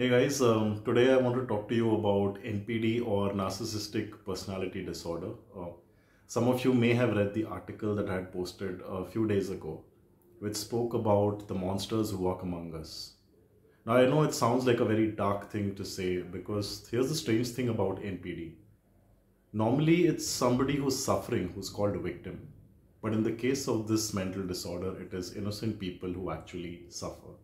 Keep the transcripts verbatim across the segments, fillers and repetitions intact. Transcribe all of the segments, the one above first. Hey guys, um, today I want to talk to you about N P D or Narcissistic Personality Disorder. Uh, some of you may have read the article that I had posted a few days ago, which spoke about the monsters who walk among us. Now I know it sounds like a very dark thing to say, because here's the strange thing about N P D. Normally it's somebody who's suffering who's called a victim, but in the case of this mental disorder, it is innocent people who actually suffer.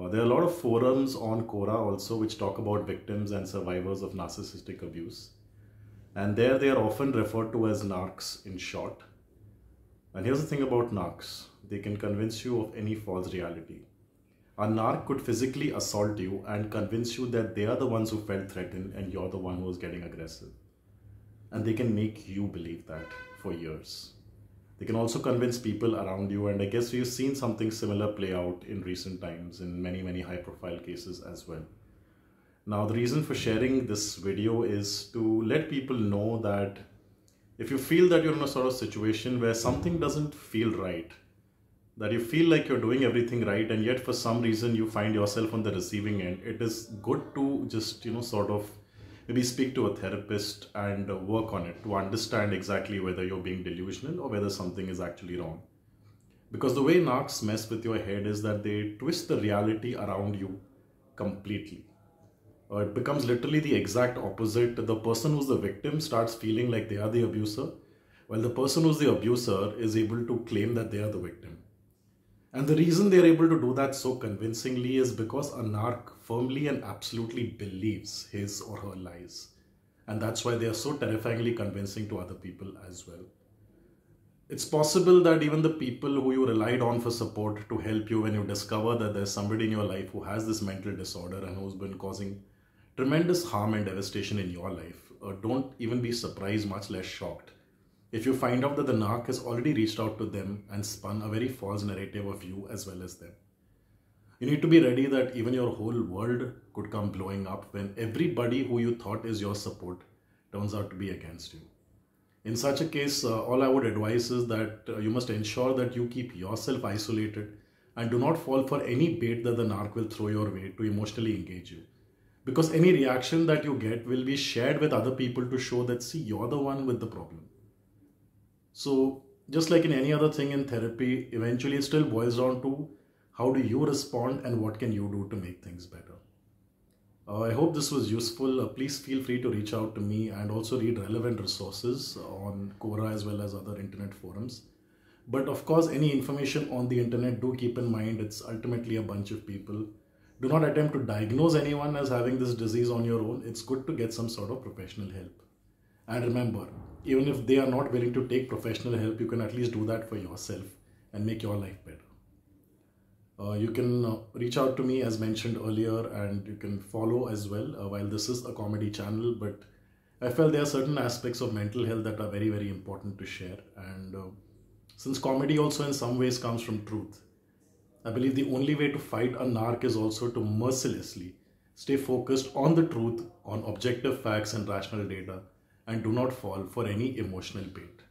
Uh, there are a lot of forums on Quora also which talk about victims and survivors of narcissistic abuse, and there they are often referred to as narcs in short. And here's the thing about narcs: they can convince you of any false reality. A narc could physically assault you and convince you that they are the ones who felt threatened and you're the one who is getting aggressive, and they can make you believe that for years. They can also convince people around you, and I guess we've seen something similar play out in recent times in many, many high profile cases as well. Now, the reason for sharing this video is to let people know that if you feel that you're in a sort of situation where something doesn't feel right, that you feel like you're doing everything right and yet for some reason you find yourself on the receiving end, it is good to just, you know, sort of maybe speak to a therapist and work on it to understand exactly whether you're being delusional or whether something is actually wrong. Because the way narcs mess with your head is that they twist the reality around you completely. Uh, it becomes literally the exact opposite. The person who's the victim starts feeling like they are the abuser, while the person who's the abuser is able to claim that they are the victim. And the reason they're able to do that so convincingly is because a narc firmly and absolutely believes his or her lies. And that's why they are so terrifyingly convincing to other people as well. It's possible that even the people who you relied on for support to help you, when you discover that there's somebody in your life who has this mental disorder and who's been causing tremendous harm and devastation in your life, uh, don't even be surprised, much less shocked, if you find out that the narc has already reached out to them and spun a very false narrative of you as well as them. You need to be ready that even your whole world could come blowing up when everybody who you thought is your support turns out to be against you. In such a case, uh, all I would advise is that uh, you must ensure that you keep yourself isolated and do not fall for any bait that the narc will throw your way to emotionally engage you. Because any reaction that you get will be shared with other people to show that, see, you're the one with the problem. So just like in any other thing in therapy, eventually it still boils down to how do you respond and what can you do to make things better. Uh, I hope this was useful. Uh, please feel free to reach out to me and also read relevant resources on Quora as well as other internet forums. But of course, any information on the internet, do keep in mind it's ultimately a bunch of people. Do not attempt to diagnose anyone as having this disease on your own. It's good to get some sort of professional help. And remember, even if they are not willing to take professional help, you can at least do that for yourself and make your life better. Uh, you can uh, reach out to me as mentioned earlier, and you can follow as well. Uh, while this is a comedy channel, but I felt there are certain aspects of mental health that are very, very important to share. And uh, since comedy also in some ways comes from truth, I believe the only way to fight a narc is also to mercilessly stay focused on the truth, on objective facts and rational data, and do not fall for any emotional bait.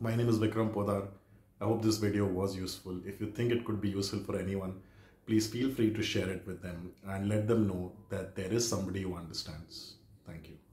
My name is Vikram Poddar. I hope this video was useful. If you think it could be useful for anyone, please feel free to share it with them and let them know that there is somebody who understands. Thank you.